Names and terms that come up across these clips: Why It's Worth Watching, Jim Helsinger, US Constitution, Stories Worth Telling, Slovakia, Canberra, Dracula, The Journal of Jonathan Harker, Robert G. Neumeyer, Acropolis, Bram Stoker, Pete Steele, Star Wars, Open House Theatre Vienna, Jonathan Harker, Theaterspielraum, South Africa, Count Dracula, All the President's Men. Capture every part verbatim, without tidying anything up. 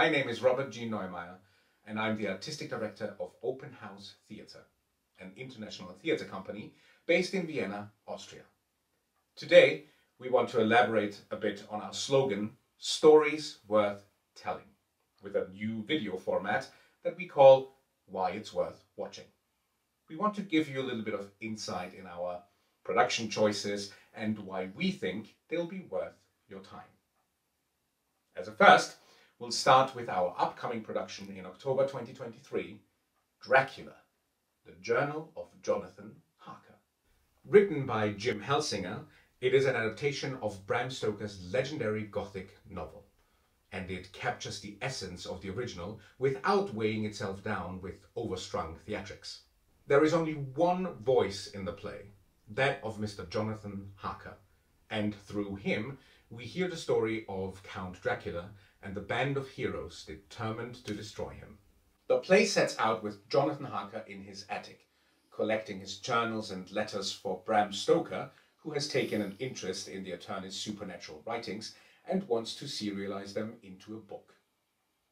My name is Robert G. Neumeyer, and I'm the artistic director of Open House Theatre, an international theatre company based in Vienna, Austria. Today, we want to elaborate a bit on our slogan, Stories Worth Telling, with a new video format that we call Why It's Worth Watching. We want to give you a little bit of insight in our production choices and why we think they'll be worth your time. As a first, we'll start with our upcoming production in October twenty twenty-three, Dracula, The Journal of Jonathan Harker. Written by Jim Helsinger, it is an adaptation of Bram Stoker's legendary Gothic novel, and it captures the essence of the original without weighing itself down with overstrung theatrics. There is only one voice in the play, that of Mister Jonathan Harker, and through him we hear the story of Count Dracula and the band of heroes determined to destroy him. The play sets out with Jonathan Harker in his attic, collecting his journals and letters for Bram Stoker, who has taken an interest in the attorney's supernatural writings and wants to serialize them into a book.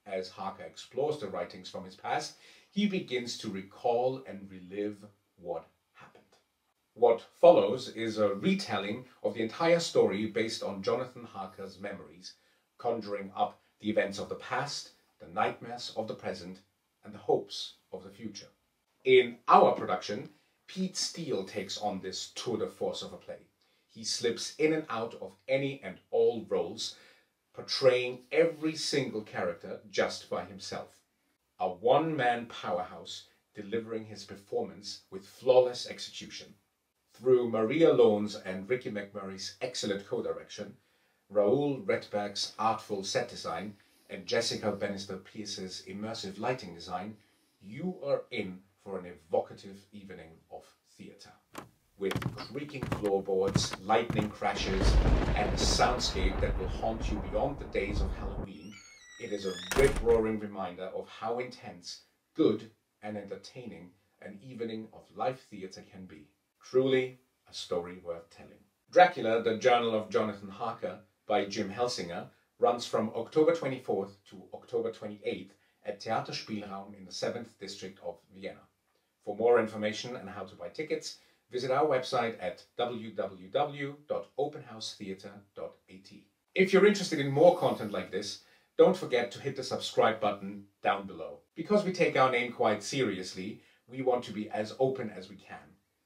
As Harker explores the writings from his past, he begins to recall and relive what happened. What follows is a retelling of the entire story based on Jonathan Harker's memories, conjuring up the events of the past, the nightmares of the present, and the hopes of the future. In our production, Pete Steele takes on this tour de force of a play. He slips in and out of any and all roles, portraying every single character just by himself. A one-man powerhouse delivering his performance with flawless execution. Through Maria Lohn's and Ricky McMurray's excellent co-direction, Raoul Redberg's artful set design, and Jessica Bannister-Pierce's immersive lighting design, you are in for an evocative evening of theatre, with creaking floorboards, lightning crashes, and a soundscape that will haunt you beyond the days of Halloween. It is a rip-roaring reminder of how intense, good, and entertaining an evening of live theatre can be. Truly a story worth telling. Dracula, The Journal of Jonathan Harker by Jim Helsinger runs from October twenty-fourth to October twenty-eighth at Theaterspielraum in the seventh District of Vienna. For more information and how to buy tickets, visit our website at w w w dot open house theatre dot a t. If you're interested in more content like this, don't forget to hit the subscribe button down below. Because we take our name quite seriously, we want to be as open as we can.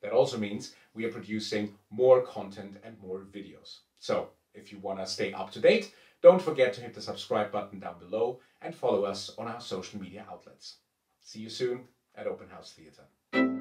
That also means we are producing more content and more videos. So, if you want to stay up to date, don't forget to hit the subscribe button down below and follow us on our social media outlets. See you soon at Open House Theatre.